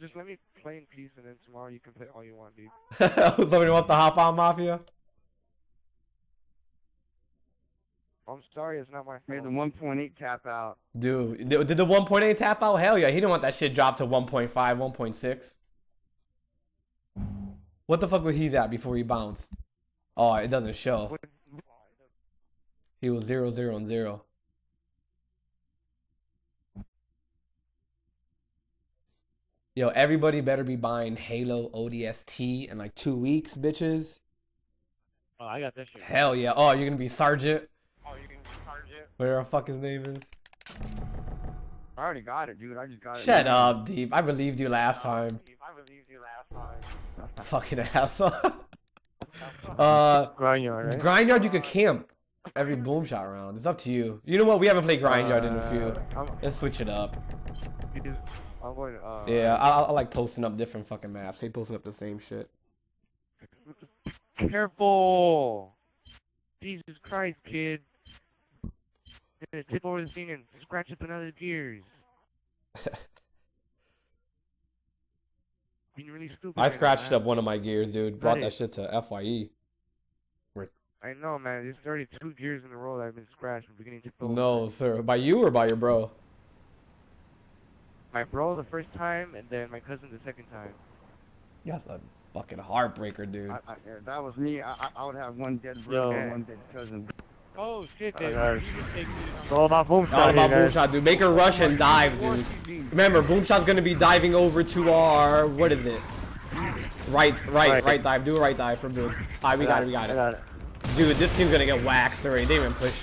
Just let me play in peace, and then tomorrow you can play all you want, dude. Somebody wants to hop on Mafia? I'm sorry, it's not my fault. The 1.8 tap out. Dude, did the 1.8 tap out? Hell yeah, he didn't want that shit dropped to 1.5, 1.6. What the fuck was he at before he bounced? Oh, it doesn't show. He was 0, 0, and 0. Yo, everybody better be buying Halo ODST in like 2 weeks, bitches. Oh, I got this shit. Hell yeah. Oh, you're gonna be Sergeant? Oh, you're gonna be Sergeant? Whatever the fuck his name is. I already got it, dude. I just got it. Shut up, Deep. I believed you last time. Deep, I believed you last time. Fucking asshole. Grindyard, right? Grindyard, you could camp every Boomshot round. It's up to you. You know what? We haven't played Grindyard in a few. Let's switch it up. I'm going to, yeah, I like posting up different fucking maps. They posting up the same shit. Careful! Jesus Christ, kid. Tip over the thing and scratch up another Gears. Being really stupid. I scratched up one of my Gears, dude. Brought that shit to FYE. I know, man. There's 32 Gears in a row that I've been scratched from beginning to end. No, sir. By you or by your bro? My bro the first time, and then my cousin the second time. That's a fucking heartbreaker, dude. That was me. I would have one dead bro and one dead cousin. Oh shit, dude. It's all about Boomshot. All about Boomshot, dude. Make her rush and dive, dude. Remember, Boomshot's gonna be diving over to our, what is it? Right dive. Do a right dive from dude. Alright, we got it. Dude, this team's gonna get waxed already. They didn't even push.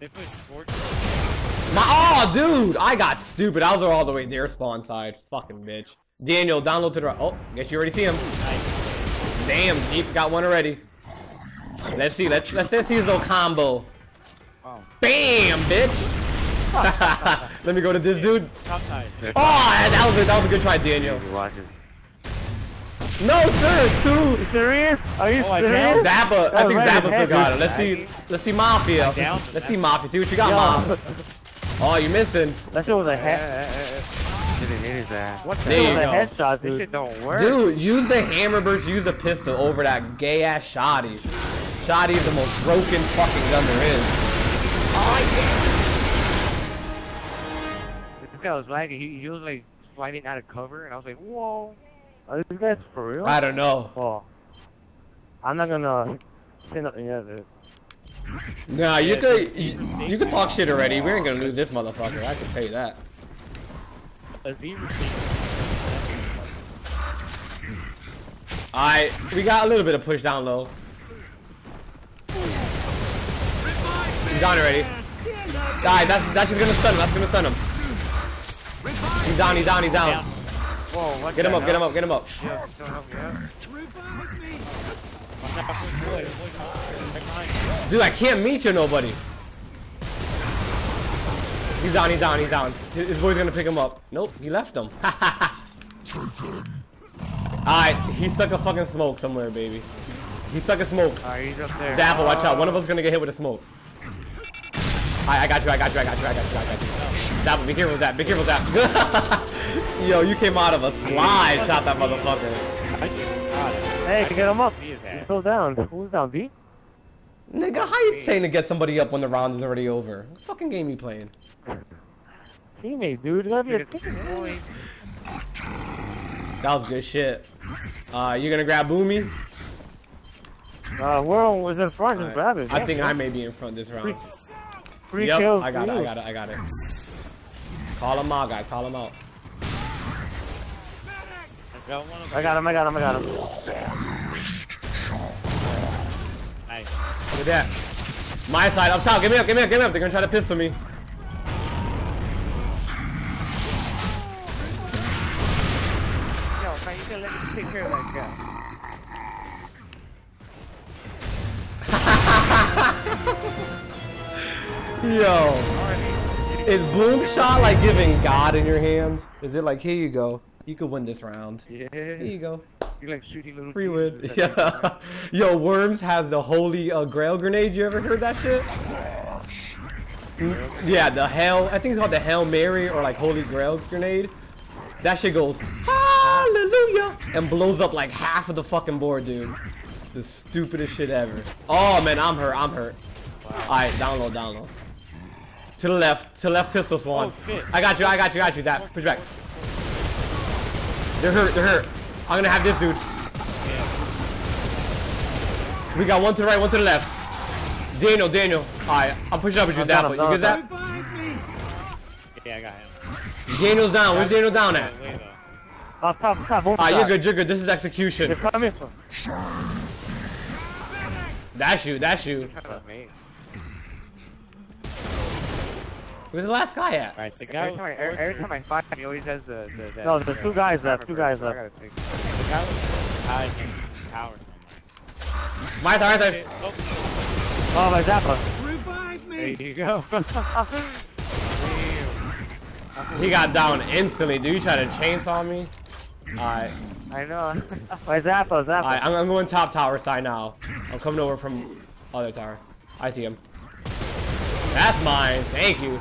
They pushed 14. Oh, dude! I got stupid. I was all the way there, spawn side. Fucking bitch. Daniel, download to the right. Oh, guess you already see him. Damn, Deep got one already. Let's see. Let's see his little combo. Oh. Bam, bitch! Let me go to this dude. Oh, that was a good try, Daniel. No, sir, two. You serious? Are you serious? Zappa. I think Zappa still got him. Let's see Mafia. Let's see Mafia. See what you got, Mom. Oh, you're missing. That shit was a headshot. What the hell was a headshot? This shit don't work. Dude, use the HAMMERBURST, use the pistol over that gay ass shotty. Shotty is the most broken fucking gun there is. Oh, yeah. This guy was lagging. He was like sliding out of cover, and I was like, whoa. Are these guys for real? I don't know. Oh. I'm not gonna say nothing yet. Nah, you could talk shit already. We ain't gonna lose this motherfucker. I can tell you that. Alright, we got a little bit of push down low. He's down already. Alright, that's just gonna stun him. That's gonna stun him. He's down. He's down. He's down. Whoa, get him up. Get him up. Get him up. Dude, I can't meet you, nobody. He's down, he's down, he's down. His boy's gonna pick him up. Nope, he left him. Alright, he stuck a fucking smoke somewhere, baby. He stuck a smoke. Alright, he's up there. Zappa, watch out. One of us gonna get hit with a smoke. Alright, I got you. Zappa, be careful, Zappa. Be careful, Zappa. Yo, you came out of a slide, shot that motherfucker. Hey, get him up. He's still down. Who's down, B? Nigga, how you saying to get somebody up when the round is already over? What fucking game you playing? Teammate, dude. That was good shit. You gonna grab Boomy? World was in front. Just grab it. I think I may be in front this round. Yep, kills, I got it. Call him out, guys. Call him out. I got him. Nice. Look at that. My side, up top. Give me up. They're gonna try to pistol me. Yo, man, you can let me take care of that guy. Yo. Is Boomshot like giving God in your hand? Is it like, here you go? You could win this round. Yeah. Here you go. You're like shooting little free win. Yeah. Yo, Worms have the holy grail grenade. You ever heard that shit? Yeah, the hell. I think it's called the Hail Mary or like Holy Grail grenade. That shit goes hallelujah and blows up like half of the fucking board, dude. The stupidest shit ever. Oh man, I'm hurt. I'm hurt. Wow. All right, down low, down low. To the left. To the left, pistol spawn. Oh, I got you. I got you. I got you. Zap. Push back. They're hurt. They're hurt. I'm gonna have this dude. We got one to the right, one to the left. Daniel, Daniel. Alright, I'm pushing up with you. Down, you get that? Yeah, I got him. Daniel's down. Where's Daniel down at? Alright, you're good, you're good. This is execution. That's you, that's you. Where's the last guy at? Alright, the guy every time I fight him, he always has the no, there's two guys left, two guys left. The guy was in the tower. My turn, my turn. Oh, my Zappa. Revive me. There you go. He got down instantly, dude. You tried to chainsaw me? Alright. I know. My Zappa, Zappa. Alright, I'm going top tower side now. I'm coming over from other tower. I see him. That's mine. Thank you.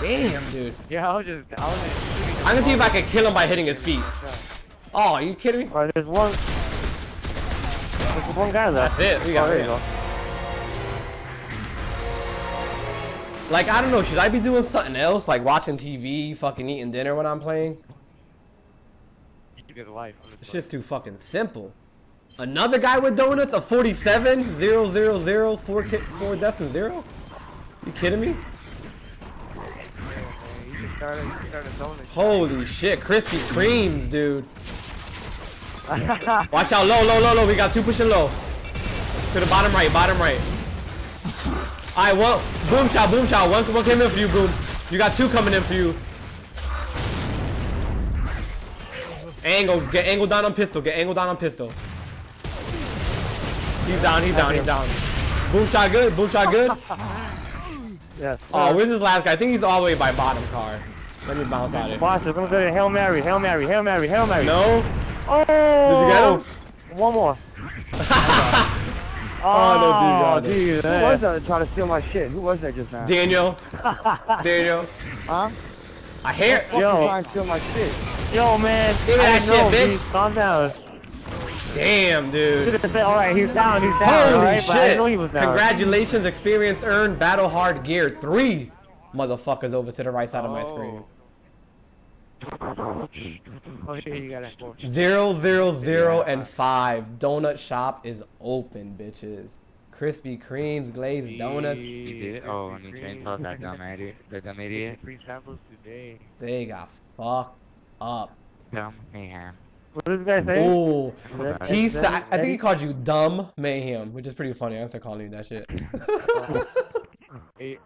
Damn, dude. Yeah, I'm gonna see if I can kill him by hitting his feet. Oh, are you kidding me? Alright, there's one. There's one guy left. That's it. We got it. Like, I don't know. Should I be doing something else? Like watching TV, fucking eating dinner when I'm playing? It's just too fucking simple. Another guy with donuts? A 47? 000 4 deaths and 0? You kidding me? Holy shit. Krispy Kremes, dude. Watch out, low, low, low, low. We got two pushing low. To the bottom right, bottom right. Alright, well, boom shot, boom shot. One came in for you, boom. You got two coming in for you. Angle, get angled down on pistol, get angled down on pistol. He's down, he's down, he's down. Boom shot good, boom shot good. Yes. Oh, where's this last guy? I think he's all the way by bottom car. Let me bounce out of here. We're gonna go to Hail Mary, Hail Mary, Hail Mary, Hail Mary. No. Oh! Did you get him? One more. Oh, no, dude. Who was that trying to steal my shit? Who was that just now? Daniel. Daniel. Huh? I hear it. Yo. Trying to steal my shit. Yo, man. Give me that shit, bitch. Calm down. Damn, dude. Alright, he's down. He's down. Holy shit. But I didn't know he was down. Congratulations, experience earned, battle hard gear 3. Motherfuckers over to the right side of my screen. 000 and 5. Donut shop is open, bitches. Krispy Kremes, glazed donuts. You did it? Oh, and you can't tell that dumb idiot. That dumb idiot. Free samples today. They got fucked up. Dumb mayhem. What does this guy say? Oh, I think he called you dumb mayhem, which is pretty funny. I started calling you that shit.